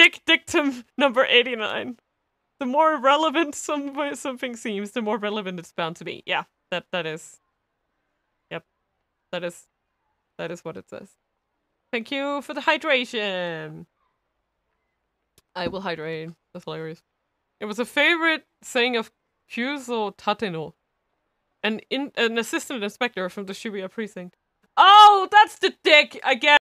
Dick dictum number 89. The more relevant something seems, the more relevant it's bound to be. Yeah, that is. Yep. That is what it says. Thank you for the hydration. I will hydrate. That's hilarious. It was a favorite saying of Kyuzo Tateno, an assistant inspector from the Shibuya precinct. Oh, that's the dick again.